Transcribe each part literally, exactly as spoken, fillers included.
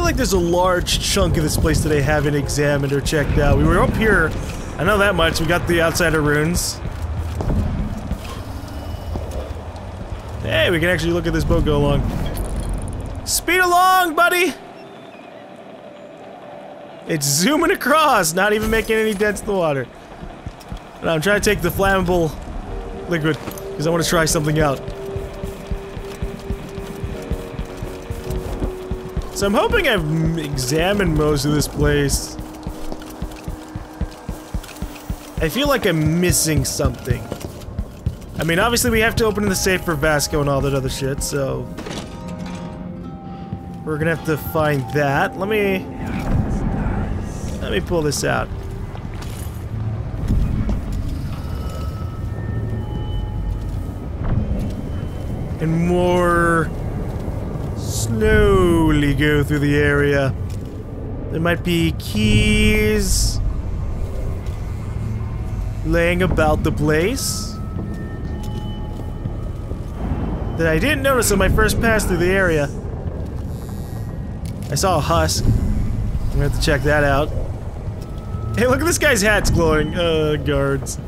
feel like there's a large chunk of this place that they haven't examined or checked out. We were up here, I know that much. We got the outsider runes. Hey, we can actually look at this boat go along. Speed along, buddy! It's zooming across, not even making any dents in the water. And I'm trying to take the flammable liquid, because I want to try something out. So I'm hoping I've examined most of this place. I feel like I'm missing something. I mean, obviously we have to open the safe for Vasco and all that other shit, so... we're gonna have to find that. Let me... let me pull this out. And more... slowly go through the area. There might be keys laying about the place that I didn't notice on my first pass through the area. I saw a husk. I'm gonna have to check that out. Hey, look at this guy's hat's glowing. Uh, guards.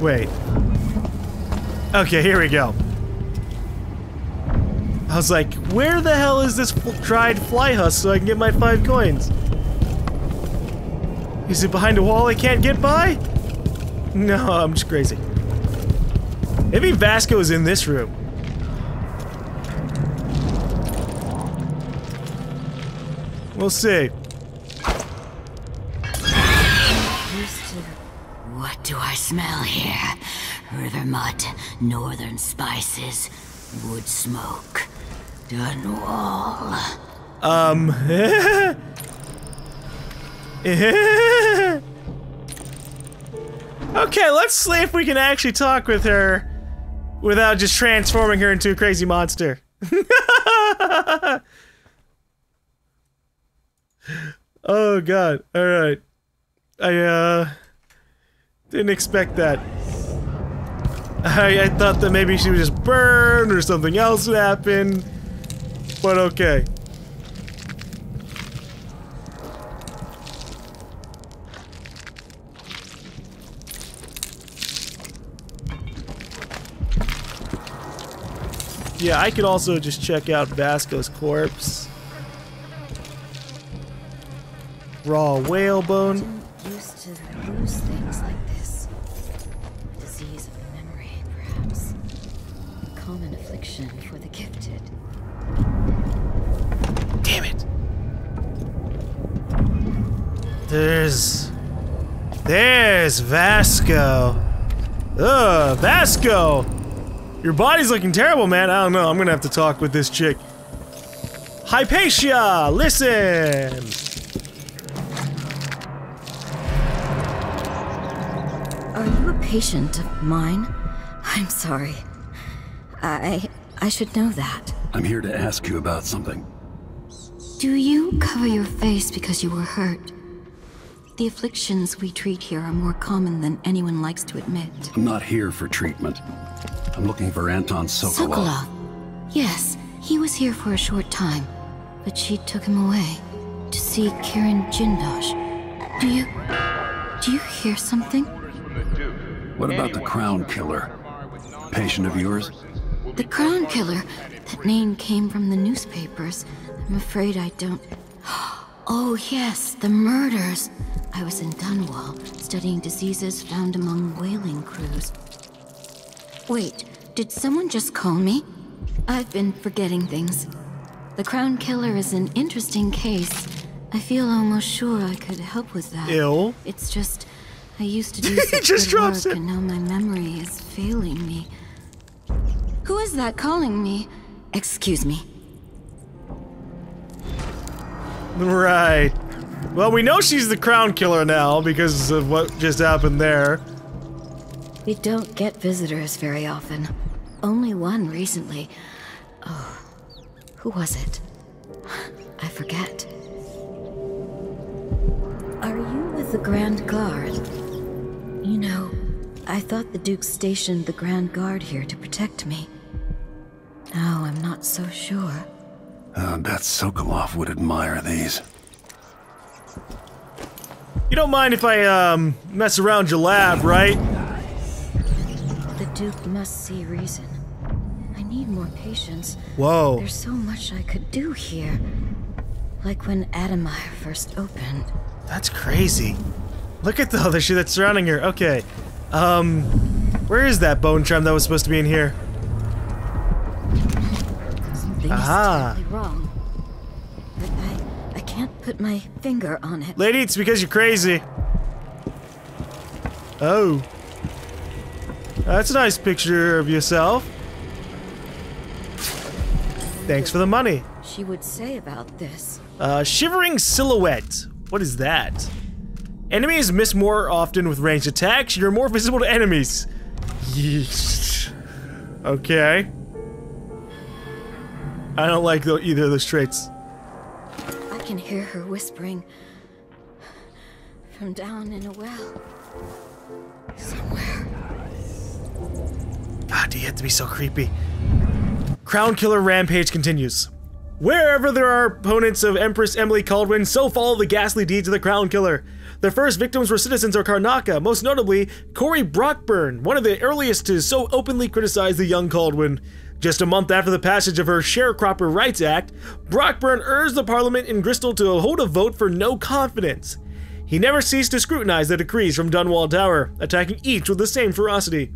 Wait. Okay, here we go. I was like, where the hell is this dried fly husk so I can get my five coins? Is it behind a wall I can't get by? No, I'm just crazy. Maybe Vasco is in this room. We'll see. Smell here. River mud, northern spices, wood smoke, Dunwall. Um. Okay, let's see if we can actually talk with her without just transforming her into a crazy monster. Oh, God. Alright. I, uh. Didn't expect that. I, I thought that maybe she would just burn or something else would happen. But okay. Yeah, I could also just check out Vasco's corpse. Raw whalebone. Used to lose things like for the gifted. Damn it. There's... There's Vasco. Ugh, Vasco! Your body's looking terrible, man. I don't know. I'm gonna have to talk with this chick. Hypatia! Listen! Are you a patient of mine? I'm sorry. I... I should know that. I'm here to ask you about something. Do you cover your face because you were hurt? The afflictions we treat here are more common than anyone likes to admit. I'm not here for treatment. I'm looking for Anton Sokolov. Sokolov? Yes, he was here for a short time, but she took him away to see Kirin Jindosh. Do you... do you hear something? What about the Crown Killer? A patient of yours? The Crown Killer. That name came from the newspapers. I'm afraid I don't... Oh yes, the murders. I was in Dunwall, studying diseases found among whaling crews. Wait, did someone just call me? I've been forgetting things. The Crown Killer is an interesting case. I feel almost sure I could help with that. Ill. It's just, I used to do such just good work it. and now my memory is failing me. Who is that calling me? Excuse me. Right. Well, we know she's the Crown Killer now because of what just happened there. We don't get visitors very often. Only one recently. Oh, who was it? I forget. Are you with the Grand Guard? You know, I thought the Duke stationed the Grand Guard here to protect me. Now I'm not so sure. I bet Sokolov would admire these. You don't mind if I, um, mess around your lab, right? The Duke must see reason. I need more patience. Whoa. There's so much I could do here. Like when Adamire first opened. That's crazy. Look at the other shit that's surrounding her. Okay. Um, where is that bone charm that was supposed to be in here? Something Aha. is totally wrong. But I, I can't put my finger on it. Lady, it's because you're crazy. Oh. That's a nice picture of yourself. Thanks for the money. She would say about this. Uh, shivering silhouette. What is that? Enemies miss more often with ranged attacks. You're more visible to enemies. Yeesh. Okay. I don't like the, either of those traits. I can hear her whispering from down in a well. Somewhere. God, do you have to be so creepy? Crown Killer Rampage continues. Wherever there are opponents of Empress Emily Kaldwin, so follow the ghastly deeds of the Crown Killer. Their first victims were citizens of Karnaca, most notably Corey Brockburn, one of the earliest to so openly criticize the young Kaldwin. Just a month after the passage of her Sharecropper Rights Act, Brockburn urged the parliament in Gristol to hold a vote for no confidence. He never ceased to scrutinize the decrees from Dunwall Tower, attacking each with the same ferocity.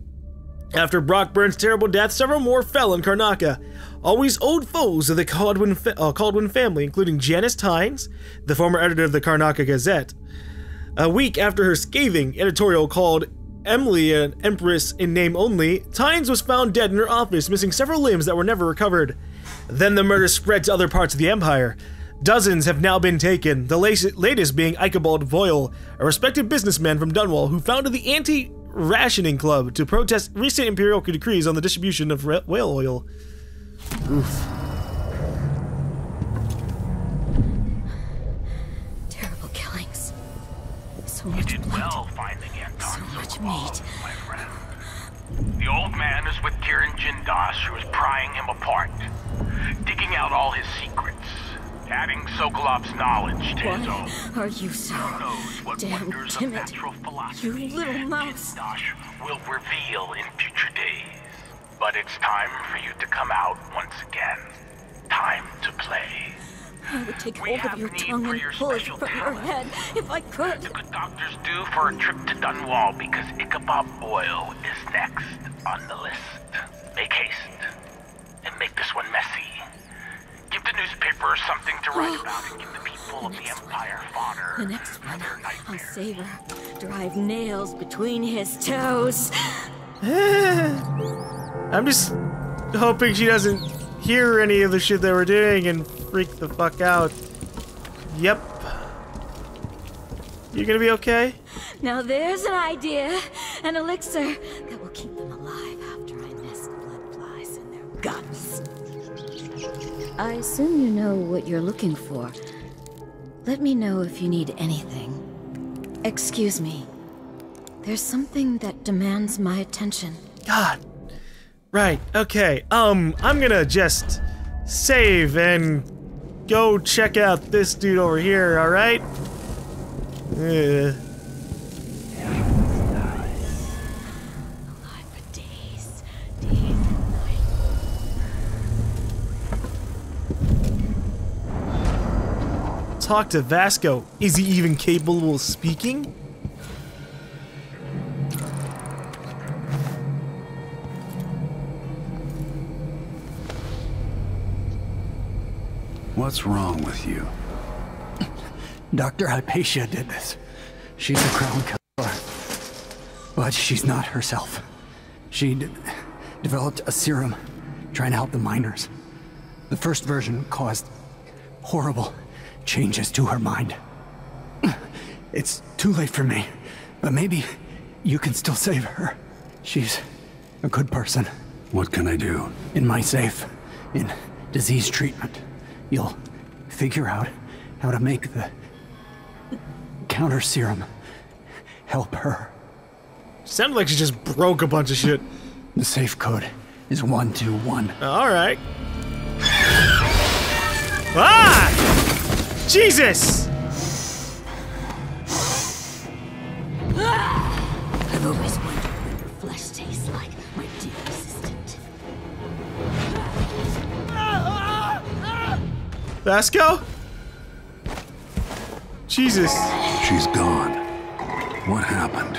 After Brockburn's terrible death, several more fell in Karnaca. Always old foes of the Kaldwin, fa uh, Kaldwin family, including Janice Tynes, the former editor of the Karnaca Gazette. A week after her scathing editorial called Emily an Empress in name only, Tynes was found dead in her office, missing several limbs that were never recovered. Then the murder spread to other parts of the empire. Dozens have now been taken, the latest being Ichabod Voile, a respected businessman from Dunwall who founded the Anti-Rationing Club to protest recent imperial decrees on the distribution of whale oil. Oof. Terrible killings. So much blood. You did well finding Anton Sokolov, my friend. The old man is with Kirin Jindosh, who is prying him apart, digging out all his secrets, adding Sokolov's knowledge to Why his own. Are you so knows what damn wonders timid. Of natural philosophy you little mouse. Jindosh will reveal in future days. But it's time for you to come out once again. Time to play. I would take hold of your tongue and pull it from your head if I could. The good doctors do for a trip to Dunwall because Ichabod Voile is next on the list. Make haste and make this one messy. Give the newspaper something to write oh. about and give the people the of the Empire fodder. The next one, I'll savor. Drive nails between his toes. I'm just hoping she doesn't hear any of the shit that we're doing and freak the fuck out. Yep. You're gonna be okay? Now there's an idea, an elixir that will keep them alive after I nest blood flies in their guts. I assume you know what you're looking for. Let me know if you need anything. Excuse me. There's something that demands my attention. God. Right, okay, um, I'm gonna just save and go check out this dude over here, alright? Uh. Talk to Vasco. Is he even capable of speaking? What's wrong with you? Doctor Hypatia did this. She's a Crown Killer. But she's not herself. She d developed a serum trying to help the miners. The first version caused horrible changes to her mind. It's too late for me, but maybe you can still save her. She's a good person. What can I do? In my safe, in disease treatment, you'll figure out how to make the counter serum help her. Sounded like she just broke a bunch of shit. The safe code is one two one. Alright. Ah! Jesus! I've always wondered what your flesh tastes like, my dear assistant. Vasco? Jesus. She's gone. What happened?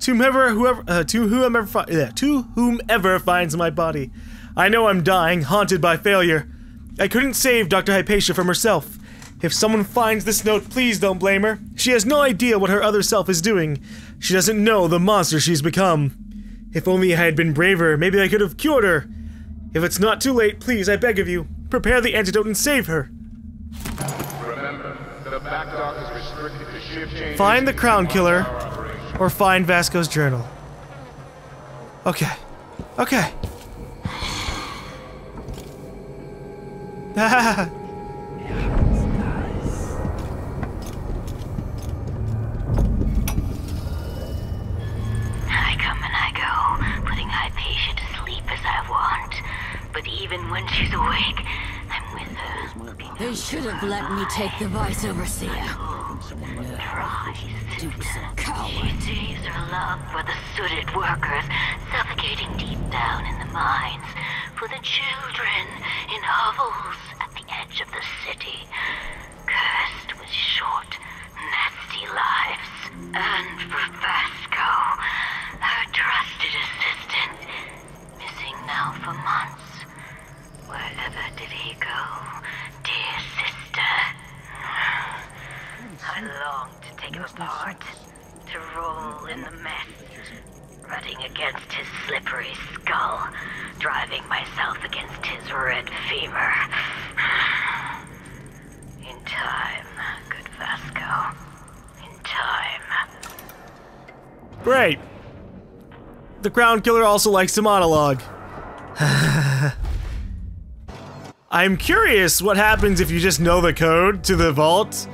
To whomever, whoever, uh, to whomever, uh, to whomever finds my body. I know I'm dying, haunted by failure. I couldn't save Doctor Hypatia from herself. If someone finds this note, please don't blame her. She has no idea what her other self is doing. She doesn't know the monster she's become. If only I had been braver, maybe I could have cured her. If it's not too late, please, I beg of you, prepare the antidote and save her. Remember, the back dock is restricted to shift changes. Find the Crown Killer, or find Vasco's journal. Okay. Okay. Ha Even when she's awake, I'm with her. They should have let me take the vice overseer. She sees her love for the sooted workers, suffocating deep down in the mines, for the children in hovels at the edge of the city, cursed with short, nasty lives. And for Vasco, her trusted assistant, missing now for months. Wherever did he go, dear sister? I long to take him apart, to roll in the mess, running against his slippery skull, driving myself against his red fever. In time, good Vasco. In time. Great. The Crown Killer also likes to monologue. I'm curious what happens if you just know the code to the vault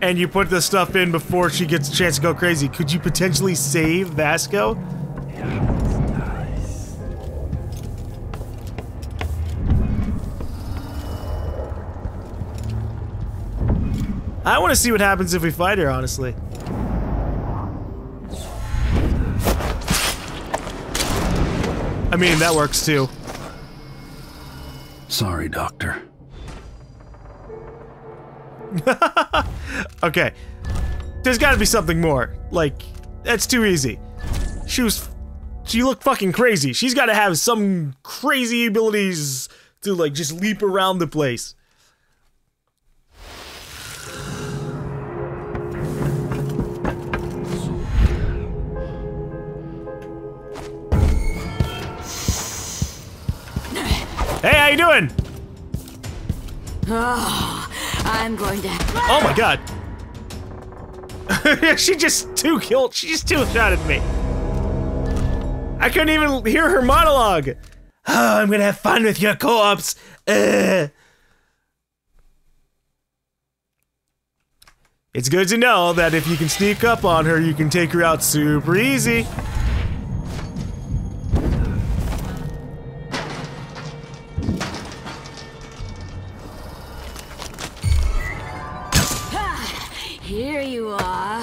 and you put the stuff in before she gets a chance to go crazy. Could you potentially save Vasco? Nice. I want to see what happens if we fight her, honestly. I mean, that works too. Sorry, Doctor. Okay. There's gotta be something more. Like, that's too easy. She was... She looked fucking crazy. She's gotta have some crazy abilities to, like, just leap around the place. Hey, how you doing? Oh, I'm going to. Oh my god! She just two killed. She just two shot at me. I couldn't even hear her monologue. Oh, I'm gonna have fun with your co-ops. Uh. It's good to know that if you can sneak up on her, you can take her out super easy. Here you are.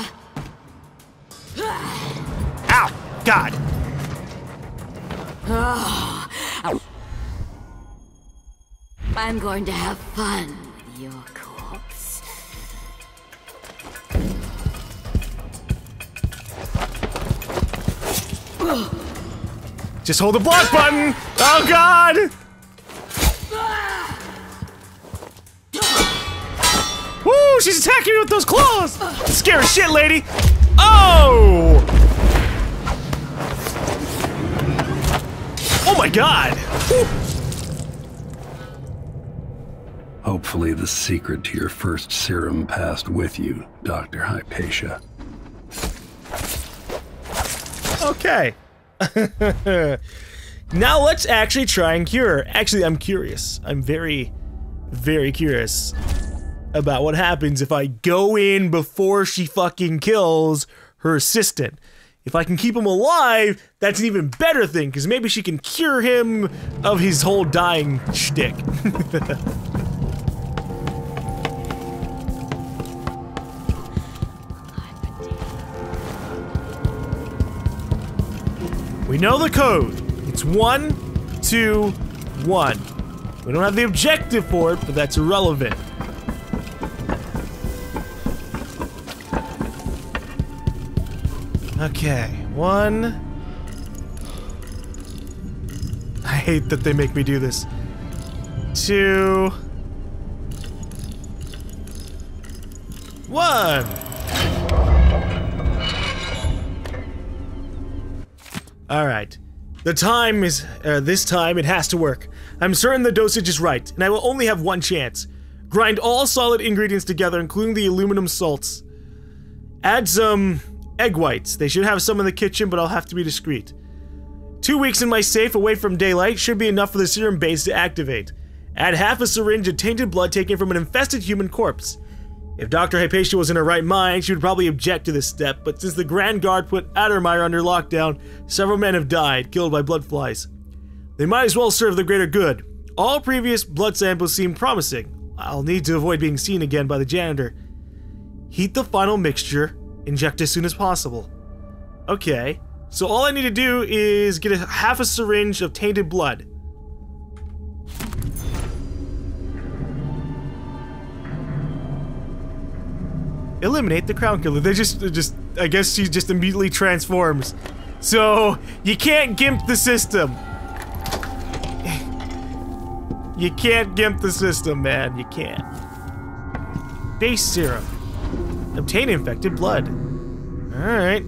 Ow! God! Oh, I'm going to have fun with your corpse. Just hold the block button! Oh god! Woo! She's attacking me with those claws! Scary shit, lady! Oh! Oh my god! Woo. Hopefully the secret to your first serum passed with you, Doctor Hypatia. Okay. Now let's actually try and cure. Actually, I'm curious. I'm very, very curious about what happens if I go in before she fucking kills her assistant. If I can keep him alive, that's an even better thing, because maybe she can cure him of his whole dying shtick. We know the code. It's one, two, one. We don't have the objective for it, but that's irrelevant. Okay, one. I hate that they make me do this. Two. One. All right. The time is, uh, this time it has to work. I'm certain the dosage is right, and I will only have one chance. Grind all solid ingredients together, including the aluminum salts. Add some egg whites. They should have some in the kitchen, but I'll have to be discreet. Two weeks in my safe, away from daylight, should be enough for the serum base to activate. Add half a syringe of tainted blood taken from an infested human corpse. If Doctor Hypatia was in her right mind, she would probably object to this step, but since the Grand Guard put Adermeyer under lockdown, several men have died, killed by blood flies. They might as well serve the greater good. All previous blood samples seem promising. I'll need to avoid being seen again by the janitor. Heat the final mixture, inject as soon as possible. Okay, so all I need to do is get a half a syringe of tainted blood. Eliminate the Crown Killer. They just, they just, I guess she just immediately transforms. So, you can't gimp the system. You can't gimp the system, man. You can't. Base serum. Obtain infected blood. Alright.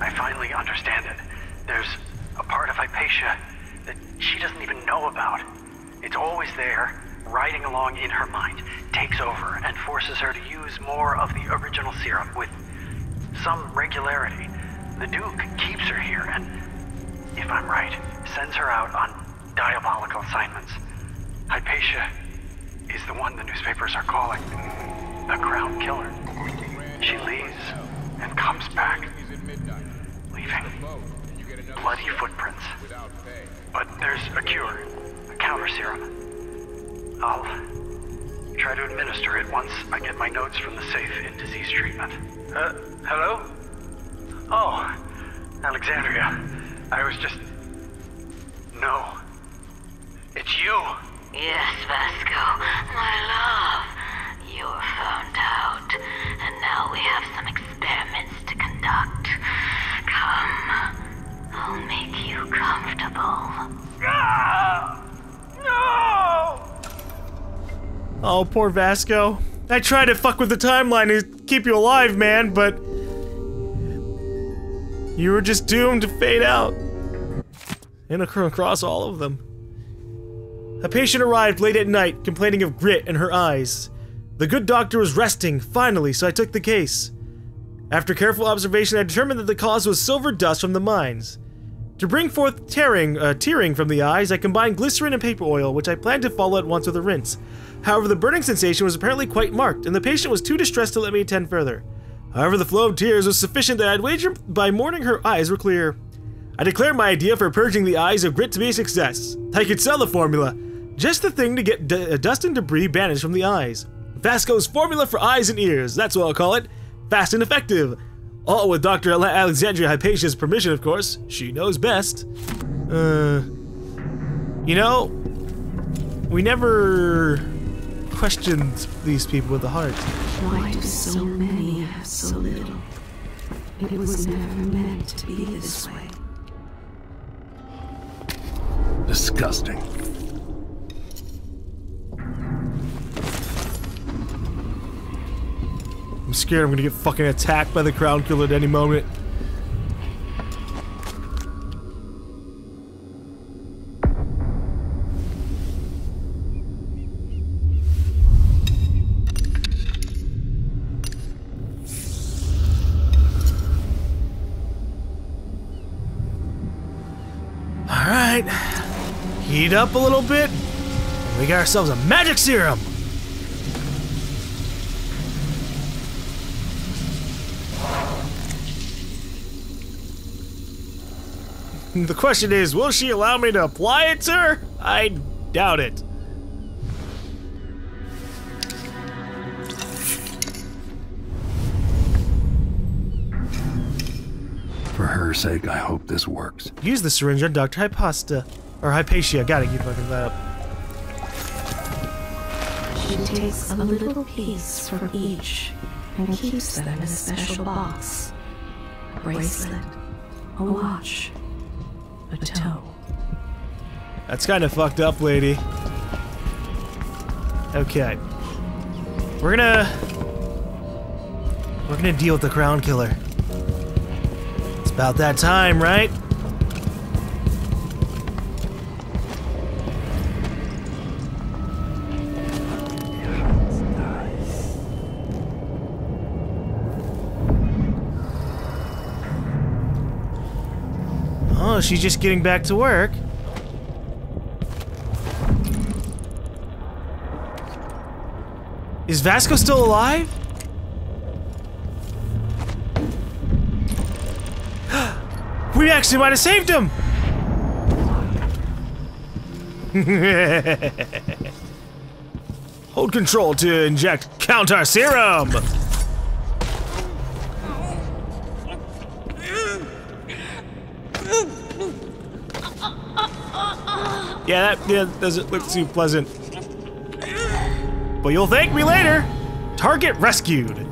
I finally understand it. There's a part of Hypatia that she doesn't even know about. It's always there. Riding along in her mind, takes over and forces her to use more of the original serum with some regularity. The Duke keeps her here and, if I'm right, sends her out on diabolical assignments. Hypatia is the one the newspapers are calling the Crown Killer. She leaves and comes back, leaving bloody footprints. But there's a cure, a counter serum. I'll try to administer it once I get my notes from the safe in disease treatment. Uh, hello? Oh, Alexandria. I was just... No. It's you! Yes, Vasco, my love. You were found out, and now we have some experiments to conduct. Come, I'll make you comfortable. Ah! No! Oh, poor Vasco. I tried to fuck with the timeline to keep you alive, man, but you were just doomed to fade out. And across all of them. A patient arrived late at night, complaining of grit in her eyes. The good doctor was resting, finally, so I took the case. After careful observation, I determined that the cause was silver dust from the mines. To bring forth tearing, uh, tearing from the eyes, I combined glycerin and paper oil, which I planned to follow at once with a rinse. However, the burning sensation was apparently quite marked, and the patient was too distressed to let me attend further. However, the flow of tears was sufficient that I'd wager by morning her eyes were clear. I declared my idea for purging the eyes of grit to be a success. I could sell the formula. Just the thing to get d dust and debris banished from the eyes. Vasco's formula for eyes and ears, that's what I'll call it. Fast and effective. All with Doctor Ale Alexandria Hypatia's permission, of course. She knows best. Uh, you know, we never questioned these people with the heart. Why do so many have so little? It was never meant to be this way. Disgusting. I'm scared I'm gonna get fucking attacked by the Crown Killer at any moment. Alright. Heat up a little bit. We got ourselves a magic serum. The question is, will she allow me to apply it to her? I doubt it. For her sake, I hope this works. Use the syringe on Doctor Hypatia. Or Hypatia, gotta keep fucking that up. She takes a little piece from each and keeps them in a special box. A bracelet, a watch, a toe. That's kind of fucked up, lady. Okay. We're gonna... We're gonna deal with the Crown Killer. It's about that time, right? Oh, she's just getting back to work. Is Vasco still alive? We actually might have saved him! Hold control to inject counter serum! Yeah, that yeah, doesn't look too pleasant. But you'll thank me later! Target rescued!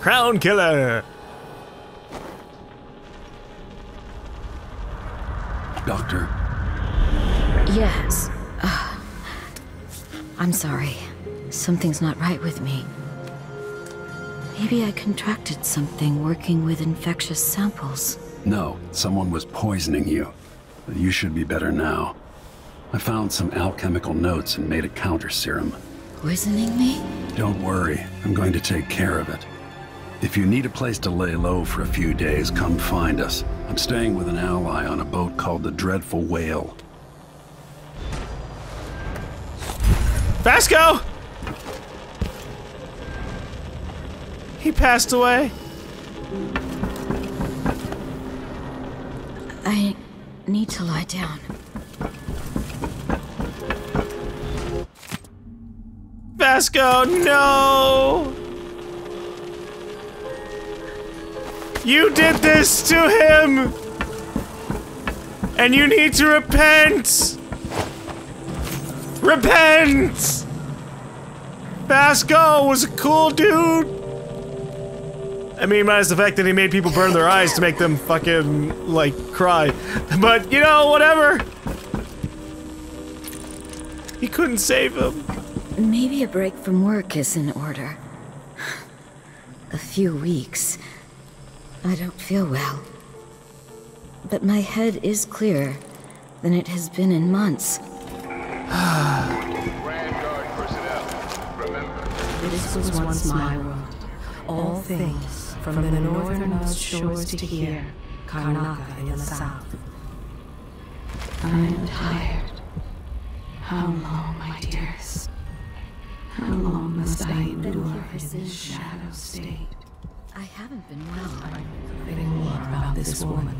Crown Killer! Doctor? Yes. Uh, I'm sorry. Something's not right with me. Maybe I contracted something working with infectious samples. No, someone was poisoning you. You should be better now. I found some alchemical notes and made a counter serum. Poisoning me? Don't worry, I'm going to take care of it. If you need a place to lay low for a few days, come find us. I'm staying with an ally on a boat called the Dreadful Whale. Vasco! He passed away. I need to lie down. Vasco, no! You did this to him! And you need to repent! Repent! Vasco was a cool dude! I mean, minus the fact that he made people burn their eyes to make them fucking, like, cry. But, you know, whatever! He couldn't save him. Maybe a break from work is in order. A few weeks. I don't feel well. But my head is clearer than it has been in months. Grand Guard personnel, remember. This was once my world. All things from the northernmost shores to here, Karnaca in the south. I am tired. How long, my dearest? How long must I endure in this shadow state? I haven't been well. I'm forgetting more about this woman.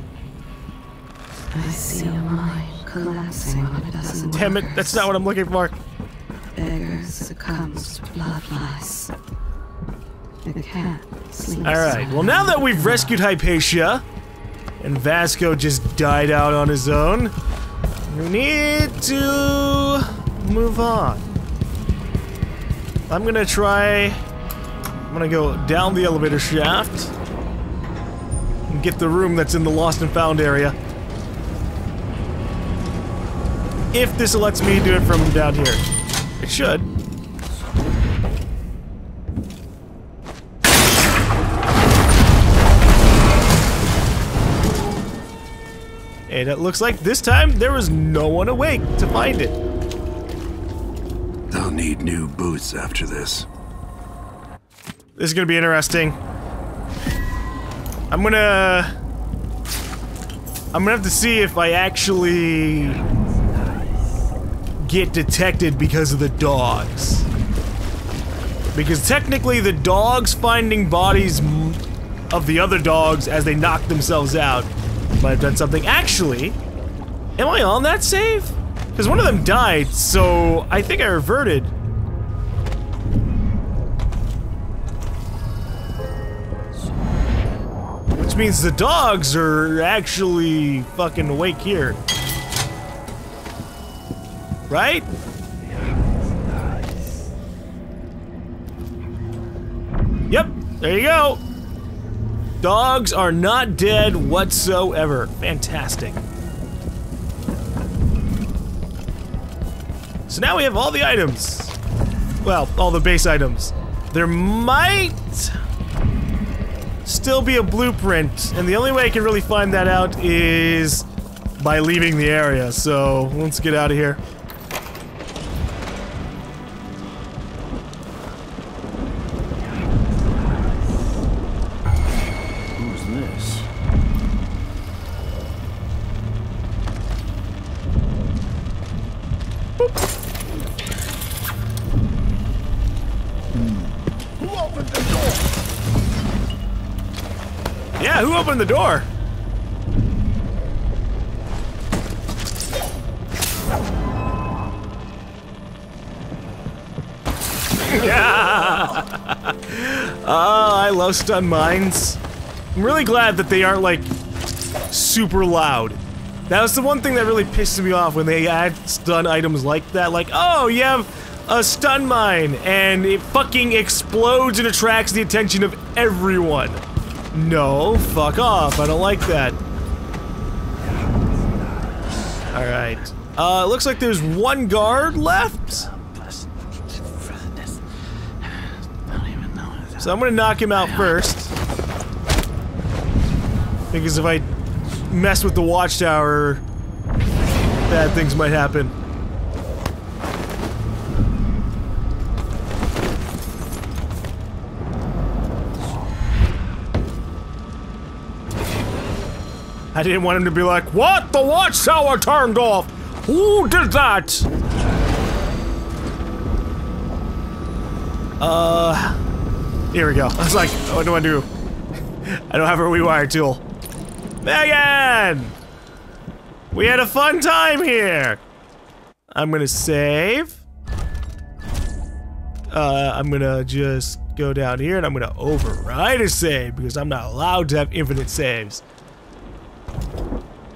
I see a mind collapsing on a dozen workers. Damn it, that's not what I'm looking for. Beggar succumbs to bloodflies. The cat sleeps. Alright, well now that we've rescued Hypatia, and Vasco just died out on his own, we need to move on. I'm gonna try... I'm gonna go down the elevator shaft and get the room that's in the lost and found area. If this lets me do it from down here. It should. And it looks like this time there was no one awake to find it. I'll need new boots after this. This is gonna be interesting. I'm gonna... I'm gonna have to see if I actually get detected because of the dogs. Because technically the dogs finding bodies of the other dogs as they knock themselves out might have done something. Actually, am I on that save? Because one of them died, so I think I reverted. Which means the dogs are actually fucking awake here. Right? Yep, there you go. Dogs are not dead whatsoever. Fantastic. So now we have all the items. Well, all the base items. There might still be a blueprint, and the only way I can really find that out is by leaving the area, so let's get out of here. Who's this? Hmm. Who opened the door? Yeah, who opened the door? Yeah! Oh, I love stun mines. I'm really glad that they aren't, like, super loud. That was the one thing that really pissed me off when they add stun items like that. Like, oh, you have a stun mine, and it fucking explodes and attracts the attention of everyone. No, fuck off. I don't like that. Alright. Uh, looks like there's one guard left. So I'm gonna knock him out first. Because if I mess with the watchtower, bad things might happen. I didn't want him to be like, what? The watchtower turned off! Who did that? Uh... Here we go. I was like, what do I do? I don't have a rewire tool. Megan! We had a fun time here! I'm gonna save. Uh, I'm gonna just go down here and I'm gonna override a save because I'm not allowed to have infinite saves.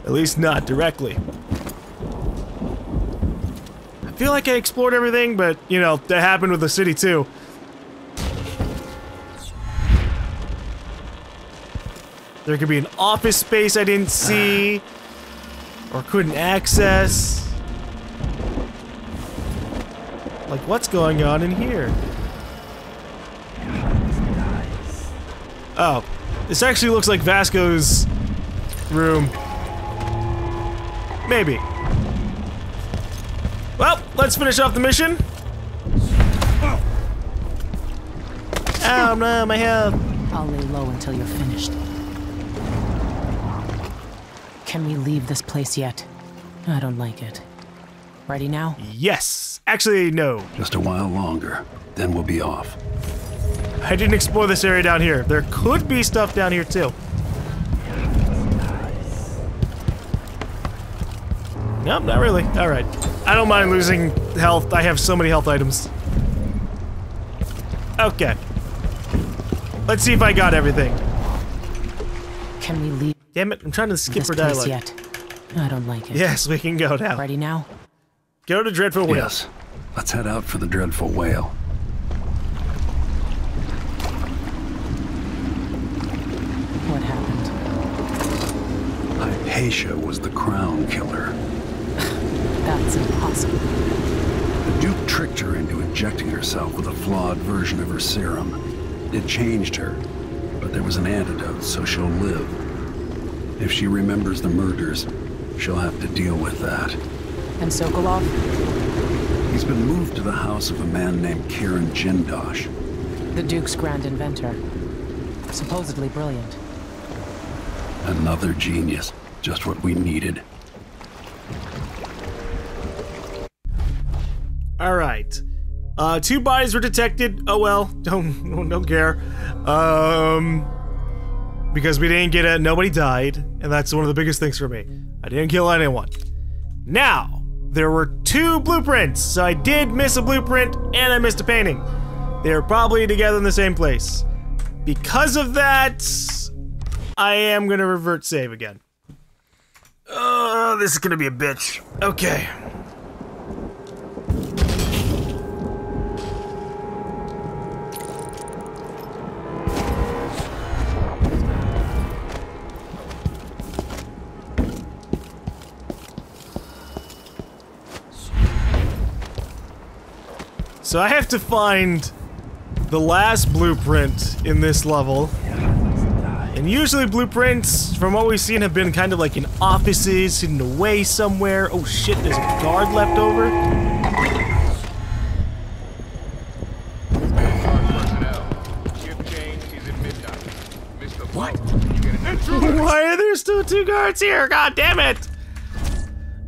At least not directly. I feel like I explored everything, but, you know, that happened with the city too. There could be an office space I didn't see, or couldn't access. Like, what's going on in here? Oh, this actually looks like Vasco's room. Maybe. Well, let's finish off the mission. Oh no, my health. I'll lay low until you're finished. Can we leave this place yet? I don't like it. Ready now? Yes. Actually, no. Just a while longer, then we'll be off. I didn't explore this area down here. There could be stuff down here too. Nope, not really. Alright. I don't mind losing health. I have so many health items. Okay. Let's see if I got everything. Can we leave? Damn it, I'm trying to skip her dialogue. Yet. I don't like it. Yes, we can go now. Ready now? Go to Dreadful Whale. Yes. Let's head out for the Dreadful Whale. What happened? Hypatia was the Crown Killer. That's impossible. The Duke tricked her into injecting herself with a flawed version of her serum. It changed her, but there was an antidote, so she'll live. If she remembers the murders, she'll have to deal with that. And Sokolov? He's been moved to the house of a man named Kirin Jindosh. The Duke's grand inventor. Supposedly brilliant. Another genius. just what we needed. Alright. Uh, two bodies were detected. Oh well, don't, don't, don't care. Um... Because we didn't get a- nobody died, and that's one of the biggest things for me. I didn't kill anyone. Now, there were two blueprints, so I did miss a blueprint, and I missed a painting. They were probably together in the same place. Because of that, I am gonna revert save again. Oh, this is gonna be a bitch. Okay. So I have to find the last blueprint in this level. And usually blueprints, from what we've seen, have been kind of like in offices, hidden away somewhere. Oh shit, there's a guard left over. What? Why are there still two guards here? God damn it!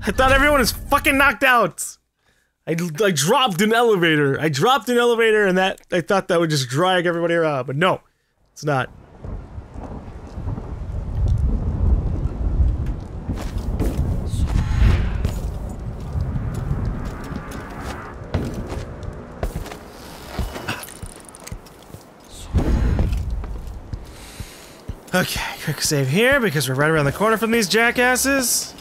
I thought everyone was fucking knocked out. I, I dropped an elevator. I dropped an elevator and that- I thought that would just drag everybody around, but no. It's not. Okay, quick save here because we're right around the corner from these jackasses.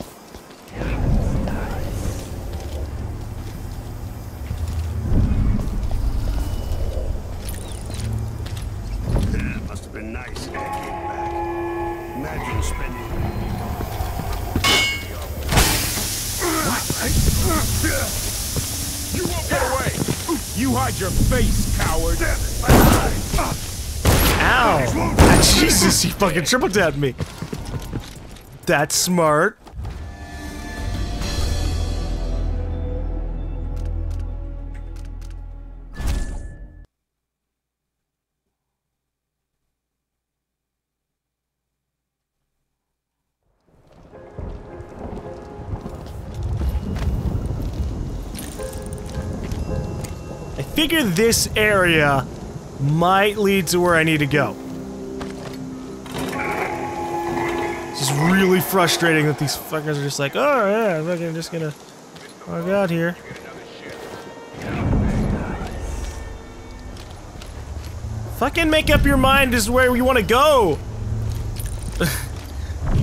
Your face, coward! Ow! Jesus, he fucking triple tapped me. That's smart. I figure this area might lead to where I need to go. It's just really frustrating that these fuckers are just like, oh yeah, I'm fucking just gonna walk out here. Fucking make up your mind is where you want to go.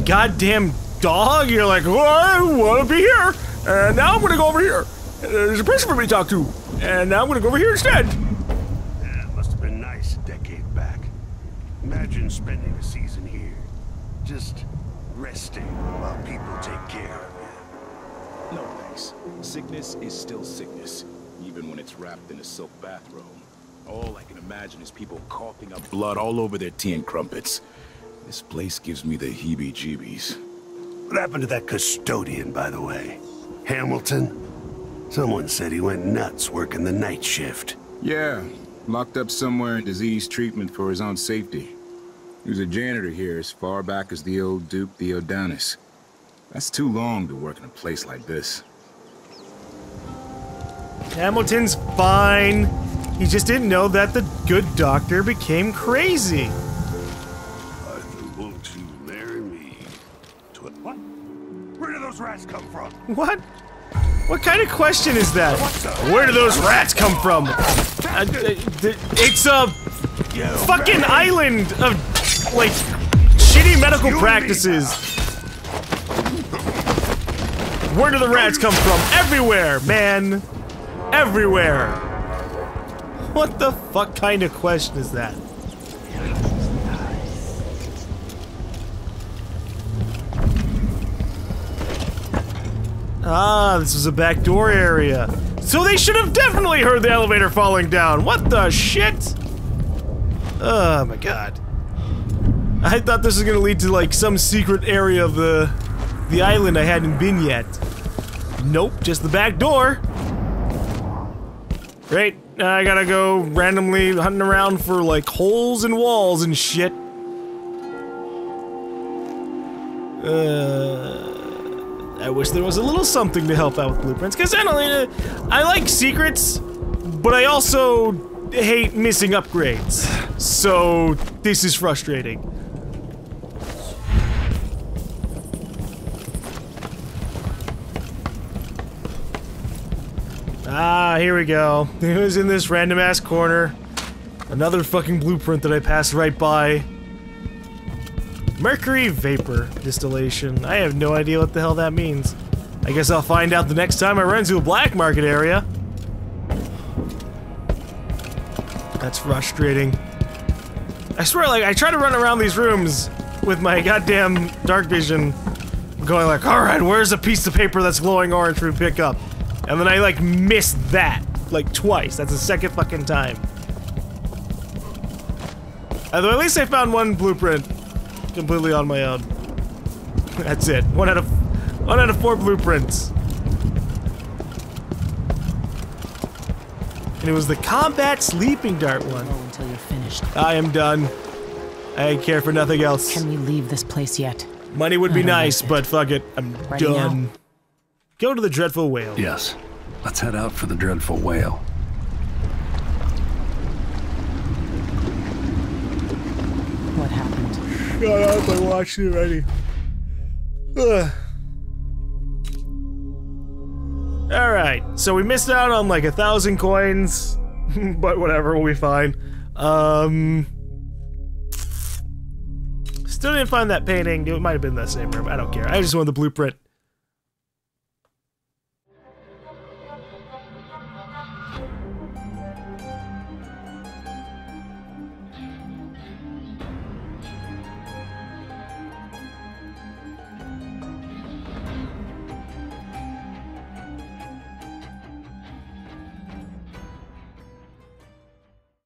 Goddamn dog, you're like, oh, I want to be here, and now I'm gonna go over here. There's a person for me to talk to. And now I'm gonna go over here instead. Yeah, it must have been nice a decade back. Imagine spending a season here, just resting while people take care of you. No thanks. Sickness is still sickness, even when it's wrapped in a silk bathrobe. All I can imagine is people coughing up blood all over their tea and crumpets. This place gives me the heebie-jeebies. What happened to that custodian, by the way? Hamilton? Someone said he went nuts working the night shift. Yeah, locked up somewhere in disease treatment for his own safety. He was a janitor here as far back as the old Duke Theodonis. That's too long to work in a place like this. Hamilton's fine. He just didn't know that the good doctor became crazy. Arthur, won't you marry me? What? Where did those rats come from? What? What kind of question is that? Where do those rats come from? Uh, it's a fucking island of, like, shitty medical practices. Where do the rats come from? Everywhere, man. Everywhere. What the fuck kind of question is that? Ah, this was a back door area. So they should have definitely heard the elevator falling down. What the shit? Oh my god. I thought this was gonna lead to like some secret area of the the island I hadn't been yet. Nope, just the back door. Great. Now I gotta go randomly hunting around for like holes in walls and shit. Uh... I wish there was a little something to help out with blueprints, because I don't, uh, I like secrets, but I also hate missing upgrades. So, this is frustrating. Ah, here we go. It was in this random ass corner. Another fucking blueprint that I passed right by. Mercury Vapor distillation. I have no idea what the hell that means. I guess I'll find out the next time I run into a black market area. That's frustrating. I swear, like, I try to run around these rooms with my goddamn dark vision, going like, alright, where's a piece of paper that's glowing orange for pickup? And then I, like, missed that, like, twice. That's the second fucking time. Although at least I found one blueprint completely on my own. That's it. One out of... one out of four blueprints. And it was the combat sleeping dart one. Oh, until you're finished. I am done. I care for nothing else. Can we leave this place yet? Money would be nice, but fuck it. I'm done. Go to the Dreadful Whale. Yes. Let's head out for the Dreadful Whale. What happened? Shut up, I watched it already. Ugh. Alright, so we missed out on like a thousand coins, but whatever, we'll be fine. Um... Still didn't find that painting. It might have been that same room, I don't care. I just wanted the blueprint.